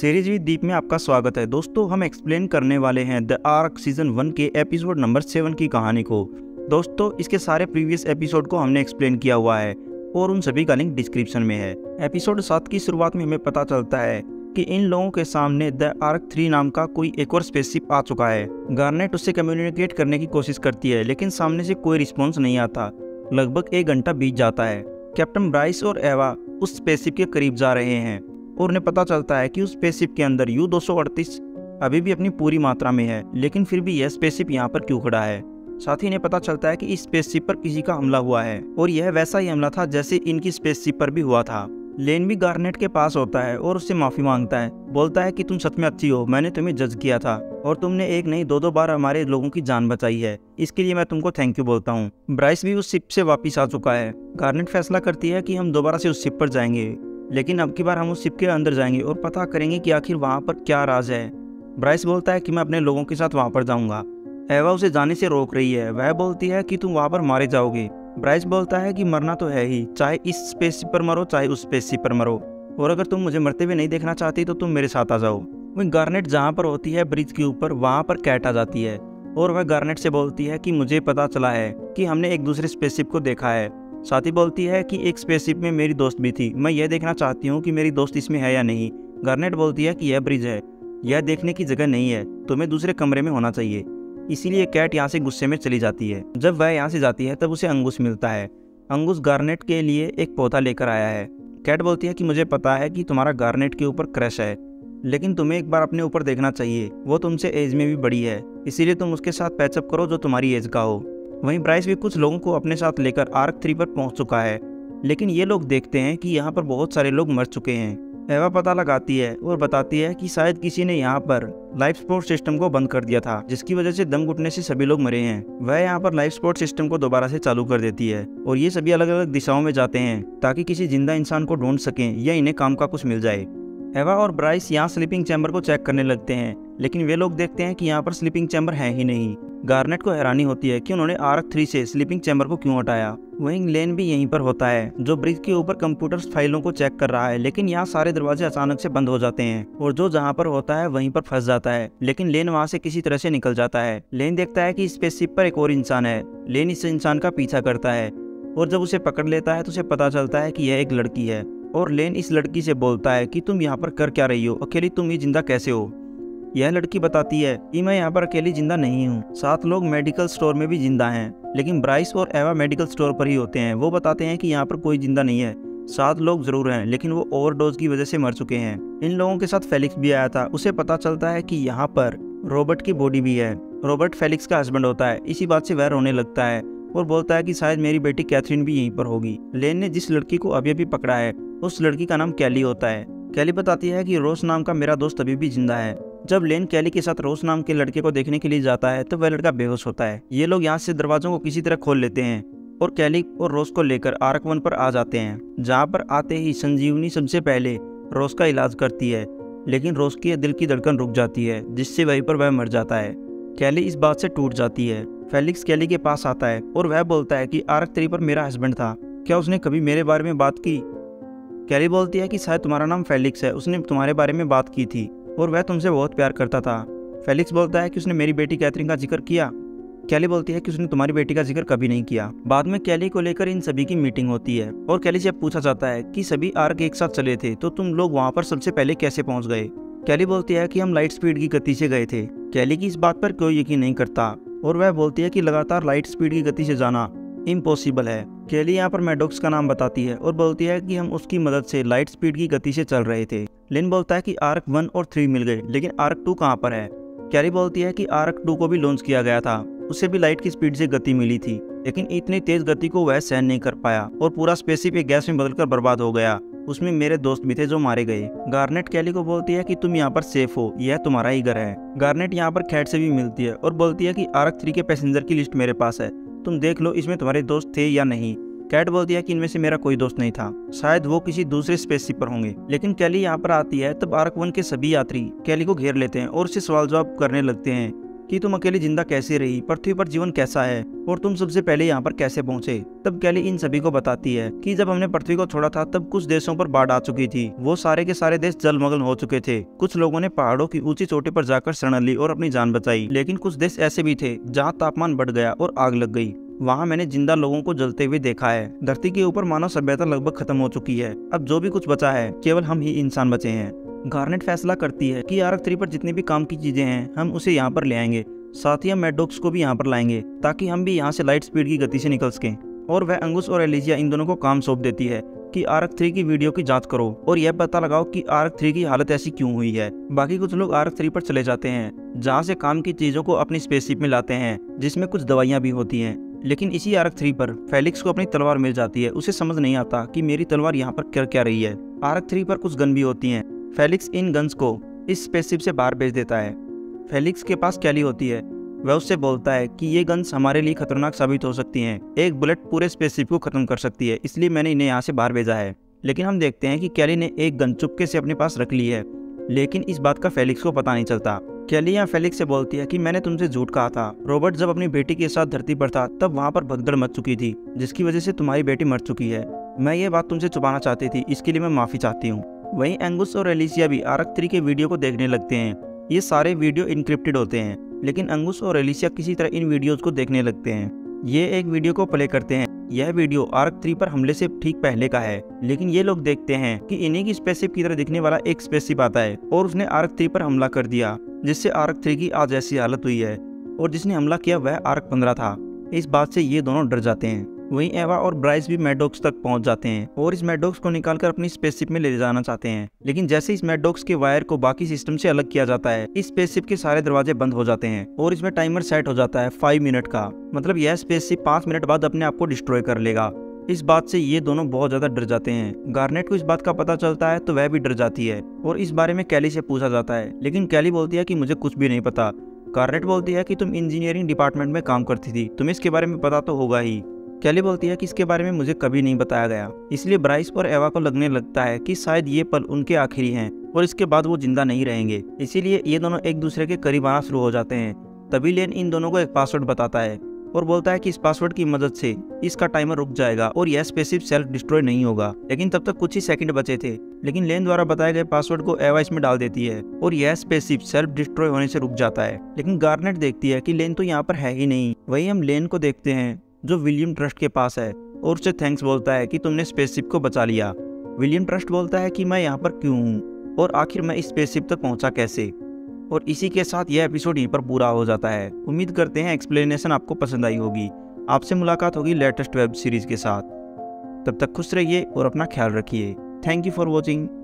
Series with दीप में आपका स्वागत है। दोस्तों, हम एक्सप्लेन करने वाले हैं द आर्क सीजन 1 के एपिसोड नंबर 7 की कहानी को। दोस्तों, इसके सारे प्रीवियस एपिसोड को हमने एक्सप्लेन किया हुआ है और उन सभी का लिंक डिस्क्रिप्शन में है। एपिसोड 7 की शुरुआत में हमें पता चलता है कि इन लोगों के सामने द आर्क 3 नाम का कोई एक और स्पेसशिप आ चुका है। गार्नेट उससे कम्युनिकेट करने की कोशिश करती है, लेकिन सामने से कोई रिस्पॉन्स नहीं आता। लगभग 1 घंटा बीत जाता है। कैप्टन ब्राइस और एवा उस स्पेसशिप के करीब जा रहे हैं और उन्हें पता चलता है कि उस स्पेसशिप के अंदर U-238 अभी भी अपनी पूरी मात्रा में है, लेकिन फिर भी यह स्पेसशिप यहाँ पर क्यों खड़ा है। साथ ही इन्हें पता चलता है कि इस स्पेसशिप पर किसी का हमला हुआ है और यह वैसा ही हमला था जैसे इनकी स्पेसशिप पर भी हुआ था। लेन भी गार्नेट के पास होता है और उससे माफ़ी मांगता है, बोलता है कि तुम सच में अच्छी हो, मैंने तुम्हें जज किया था और तुमने एक नहीं 2-2 बार हमारे लोगों की जान बचाई है, इसके लिए मैं तुमको थैंक यू बोलता हूँ। ब्राइस भी उस शिप से वापस आ चुका है। गार्नेट फैसला करती है कि हम दोबारा से उस शिप पर जाएंगे, लेकिन अब की बार हम उस शिप के अंदर जाएंगे और पता करेंगे कि आखिर वहाँ पर क्या राज है। ब्राइस बोलता है कि मैं अपने लोगों के साथ वहाँ पर जाऊँगा। एवा उसे जाने से रोक रही है। वह बोलती है कि तुम वहाँ पर मारे जाओगे। ब्राइस बोलता है कि मरना तो है ही, चाहे इस स्पेसशिप पर मरो चाहे उस स्पेसशिप पर मरो, और अगर तुम मुझे मरते हुए नहीं देखना चाहती तो तुम मेरे साथ आ जाओ। वहीं गार्नेट जहाँ पर होती है ब्रिज के ऊपर, वहाँ पर कैट आ जाती है और वह गार्नेट से बोलती है कि मुझे पता चला है कि हमने एक दूसरे स्पेसशिप को देखा है। साथ ही बोलती है कि एक स्पेसशिप में मेरी दोस्त भी थी, मैं यह देखना चाहती हूँ कि मेरी दोस्त इसमें है या नहीं। गार्नेट बोलती है कि यह ब्रिज है, यह देखने की जगह नहीं है, तुम्हें दूसरे कमरे में होना चाहिए। इसीलिए कैट यहाँ से गुस्से में चली जाती है। जब वह यहाँ से जाती है तब उसे अंगुस मिलता है। अंगुस गार्नेट के लिए एक पौधा लेकर आया है। कैट बोलती है कि मुझे पता है कि तुम्हारा गार्नेट के ऊपर क्रश है, लेकिन तुम्हें एक बार अपने ऊपर देखना चाहिए, वो तुमसे एज में भी बड़ी है, इसीलिए तुम उसके साथ पैचअप करो जो तुम्हारी एज का हो। वहीं ब्राइस भी कुछ लोगों को अपने साथ लेकर आर्क 3 पर पहुंच चुका है, लेकिन ये लोग देखते हैं कि यहाँ पर बहुत सारे लोग मर चुके हैं। एवा पता लगाती है और बताती है कि शायद किसी ने यहाँ पर लाइफ सपोर्ट सिस्टम को बंद कर दिया था, जिसकी वजह से दम घुटने से सभी लोग मरे हैं। वह यहाँ पर लाइफ सपोर्ट सिस्टम को दोबारा से चालू कर देती है और ये सभी अलग अलग दिशाओं में जाते हैं ताकि किसी जिंदा इंसान को ढूंढ सकें या इन्हें काम का कुछ मिल जाए। एवा और ब्राइस यहाँ स्लीपिंग चैम्बर को चेक करने लगते हैं, लेकिन वे लोग देखते हैं कि यहाँ पर स्लीपिंग चैम्बर है ही नहीं। गार्नेट को हैरानी होती है कि उन्होंने आर्क 3 से स्लीपिंग चैम्बर को क्यों हटाया। वहीं लेन भी यहीं पर होता है, जो ब्रिज के ऊपर कंप्यूटर फाइलों को चेक कर रहा है, लेकिन यहाँ सारे दरवाजे अचानक से बंद हो जाते हैं और जो जहाँ पर होता है वहीं पर फंस जाता है, लेकिन लेन वहाँ से किसी तरह से निकल जाता है। लेन देखता है कि स्पेसशिप पर एक और इंसान है। लेन इस इंसान का पीछा करता है और जब उसे पकड़ लेता है तो उसे पता चलता है कि यह एक लड़की है और लेन इस लड़की से बोलता है कि तुम यहाँ पर कर क्या रही हो, अकेली तुम ही जिंदा कैसे हो। यह लड़की बताती है कि मैं यहाँ पर अकेली जिंदा नहीं हूँ, 7 लोग मेडिकल स्टोर में भी जिंदा हैं, लेकिन ब्राइस और एवा मेडिकल स्टोर पर ही होते हैं। वो बताते हैं कि यहाँ पर कोई जिंदा नहीं है, 7 लोग जरूर हैं, लेकिन वो ओवरडोज की वजह से मर चुके हैं। इन लोगों के साथ फेलिक्स भी आया था। उसे पता चलता है कि यहाँ पर रॉबर्ट की बॉडी भी है। रॉबर्ट फेलिक्स का हस्बैंड होता है। इसी बात से वह रोने लगता है और बोलता है कि शायद मेरी बेटी कैथरीन भी यहीं पर होगी। लेन ने जिस लड़की को अभी अभी पकड़ा है उस लड़की का नाम कैली होता है। कैली बताती है कि रोज नाम का मेरा दोस्त अभी भी जिंदा है। जब लेन कैली के साथ रोज नाम के लड़के को देखने के लिए जाता है तो वह लड़का बेहोश होता है। ये लोग यहाँ से दरवाजों को किसी तरह खोल लेते हैं और कैली और रोज को लेकर आर्क 1 पर आ जाते हैं, जहाँ पर आते ही संजीवनी सबसे पहले रोज का इलाज करती है, लेकिन रोज के दिल की धड़कन रुक जाती है, जिससे वहीं पर वह मर जाता है। कैली इस बात से टूट जाती है। फेलिक्स कैली के पास आता है और वह बोलता है कि आर्क 3 पर मेरा हस्बैंड था, क्या उसने कभी मेरे बारे में बात की। कैली बोलती है कि शायद तुम्हारा नाम फेलिक्स है, उसने तुम्हारे बारे में बात की थी और वह तुमसे बहुत प्यार करता था। फेलिक्स बोलता है कि उसने मेरी बेटी कैथरीन का जिक्र किया। कैली बोलती है कि उसने तुम्हारी बेटी का जिक्र कभी नहीं किया। बाद में कैली को लेकर इन सभी की मीटिंग होती है और कैली से पूछा जाता है कि सभी आर्क एक साथ चले थे तो तुम लोग वहाँ पर सबसे पहले कैसे पहुँच गए। कैली बोलती है कि हम लाइट स्पीड की गति से गए थे। कैली की इस बात पर कोई यकीन नहीं करता और वह बोलती है कि लगातार लाइट स्पीड की गति से जाना इम्पॉसिबल है। कैली यहाँ पर मैडॉक्स का नाम बताती है और बोलती है कि हम उसकी मदद से लाइट स्पीड की गति से चल रहे थे। लेन बोलता है कि आर्क 1 और 3 मिल गए, लेकिन आर्क 2 कहाँ पर है। कैली बोलती है कि आर्क 2 को भी लॉन्च किया गया था, उसे भी लाइट की स्पीड से गति मिली थी, लेकिन इतनी तेज गति को वह सहन नहीं कर पाया और पूरा स्पेसशिप एक गैस में बदलकर बर्बाद हो गया। उसमें मेरे दोस्त भी थे जो मारे गए। गार्नेट कैली को बोलती है कि तुम यहाँ पर सेफ हो, यह तुम्हारा ही घर है। गार्नेट यहाँ पर कैट से भी मिलती है और बोलती है कि आर्क 3 के पैसेंजर की लिस्ट मेरे पास है, तुम देख लो इसमें तुम्हारे दोस्त थे या नहीं। कैट बोलती है कि इनमें से मेरा कोई दोस्त नहीं था, शायद वो किसी दूसरे स्पेसशिप पर होंगे। लेकिन कैली यहाँ पर आती है तब आर्क 1 के सभी यात्री कैली को घेर लेते हैं और उससे सवाल जवाब करने लगते हैं कि तुम अकेले जिंदा कैसे रही, पृथ्वी पर जीवन कैसा है और तुम सबसे पहले यहाँ पर कैसे पहुँचे। तब कैली इन सभी को बताती है कि जब हमने पृथ्वी को छोड़ा था तब कुछ देशों पर बाढ़ आ चुकी थी, वो सारे के सारे देश जलमग्न हो चुके थे। कुछ लोगों ने पहाड़ों की ऊंची चोटी पर जाकर शरण ली और अपनी जान बचाई, लेकिन कुछ देश ऐसे भी थे जहाँ तापमान बढ़ गया और आग लग गई। वहाँ मैंने जिंदा लोगों को जलते हुए देखा है। धरती के ऊपर मानव सभ्यता लगभग खत्म हो चुकी है, अब जो भी कुछ बचा है केवल हम ही इंसान बचे हैं। गार्नेट फैसला करती है कि आर्क 3 पर जितनी भी काम की चीजें हैं हम उसे यहाँ पर ले आएंगे, साथ ही हम मैडॉक्स को भी यहाँ पर लाएंगे ताकि हम भी यहाँ से लाइट स्पीड की गति से निकल सकें। और वह अंगुस और एलिजिया इन दोनों को काम सौंप देती है कि आर्क 3 की वीडियो की जांच करो और यह पता लगाओ कि आर्क 3 की हालत ऐसी क्यों हुई है। बाकी कुछ लोग आर्क 3 पर चले जाते हैं जहाँ से काम की चीजों को अपनी स्पेसशिप में लाते हैं जिसमें कुछ दवाइयाँ भी होती हैं। लेकिन इसी आर्क 3 पर फेलिक्स को अपनी तलवार मिल जाती है, उसे समझ नहीं आता कि मेरी तलवार यहाँ पर कर क्या रही है। आर्क 3 पर कुछ गन भी होती हैं। फेलिक्स इन गन्स को इस स्पेसशिप से बाहर भेज देता है। फेलिक्स के पास कैली होती है, वह उससे बोलता है कि ये गन्स हमारे लिए खतरनाक साबित हो सकती हैं, एक बुलेट पूरे स्पेसशिप को खत्म कर सकती है, इसलिए मैंने इन्हें यहाँ से बाहर भेजा है। लेकिन हम देखते हैं कि कैली ने एक गन चुपके से अपने पास रख ली है, लेकिन इस बात का फेलिक्स को पता नहीं चलता। कैली यहाँ फेलिक्स से बोलती है कि मैंने तुमसे झूठ कहा था, रॉबर्ट जब अपनी बेटी के साथ धरती पर था तब वहाँ पर भगदड़ मच चुकी थी जिसकी वजह से तुम्हारी बेटी मर चुकी है। मैं ये बात तुमसे छुपाना चाहती थी, इसके लिए मैं माफ़ी चाहती हूँ। वहीं एंगस और एलिसिया भी आर्क 3 के वीडियो को देखने लगते हैं। ये सारे वीडियो इनक्रिप्टेड होते हैं, लेकिन एंगस और एलिसिया किसी तरह इन वीडियोस को देखने लगते हैं। ये एक वीडियो को प्ले करते हैं। यह वीडियो आर्क 3 पर हमले से ठीक पहले का है, लेकिन ये लोग देखते हैं कि इन्हीं की स्पेसशिप की तरह दिखने वाला एक स्पेसशिप आता है और उसने आर्क 3 पर हमला कर दिया, जिससे आर्क 3 की आज ऐसी हालत हुई है और जिसने हमला किया वह आर्क 15 था। इस बात से ये दोनों डर जाते हैं। वहीं एवा और ब्राइस भी मैडॉक्स तक पहुंच जाते हैं और इस मैडॉक्स को निकालकर अपनी स्पेसशिप में ले जाना चाहते हैं, लेकिन जैसे इस मैडॉक्स के वायर को बाकी सिस्टम से अलग किया जाता है इस स्पेसशिप के सारे दरवाजे बंद हो जाते हैं और इसमें टाइमर सेट हो जाता है 5 मिनट का, मतलब यह स्पेसशिप 5 मिनट बाद अपने आप को डिस्ट्रॉय कर लेगा। इस बात से ये दोनों बहुत ज्यादा डर जाते हैं। गार्नेट को इस बात का पता चलता है तो वह भी डर जाती है और इस बारे में कैली से पूछा जाता है, लेकिन कैली बोलती है कि मुझे कुछ भी नहीं पता। गार्नेट बोलती है कि तुम इंजीनियरिंग डिपार्टमेंट में काम करती थी, तुम्हें इसके बारे में पता तो होगा ही। कैली बोलती है कि इसके बारे में मुझे कभी नहीं बताया गया, इसलिए ब्राइस और एवा को लगने लगता है कि शायद ये पल उनके आखिरी हैं और इसके बाद वो जिंदा नहीं रहेंगे, इसीलिए ये दोनों एक दूसरे के करीब आना शुरू हो जाते हैं। तभी लेन इन दोनों को एक पासवर्ड बताता है और बोलता है कि इस पासवर्ड की मदद से इसका टाइमर रुक जाएगा और यह स्पेसशिप सेल्फ डिस्ट्रॉय नहीं होगा। लेकिन तब तक कुछ ही सेकंड बचे थे, लेकिन लेन द्वारा बताए गए पासवर्ड को एवा इसमें डाल देती है और यह स्पेसशिप सेल्फ डिस्ट्रॉय होने से रुक जाता है। लेकिन गार्नेट देखती है कि लेन तो यहाँ पर है ही नहीं। वही हम लेन को देखते हैं जो विलियम ट्रस्ट के पास है और उससे थैंक्स बोलता है कि तुमने स्पेसशिप को बचा लिया। विलियम ट्रस्ट बोलता है कि मैं यहाँ पर क्यों हूँ और आखिर मैं इस स्पेसशिप तक पहुँचा कैसे। और इसी के साथ यह एपिसोड यहीं पर पूरा हो जाता है। उम्मीद करते हैं एक्सप्लेनेशन आपको पसंद आई होगी। आपसे मुलाकात होगी लेटेस्ट वेब सीरीज के साथ, तब तक खुश रहिए और अपना ख्याल रखिए। Thank you for watching.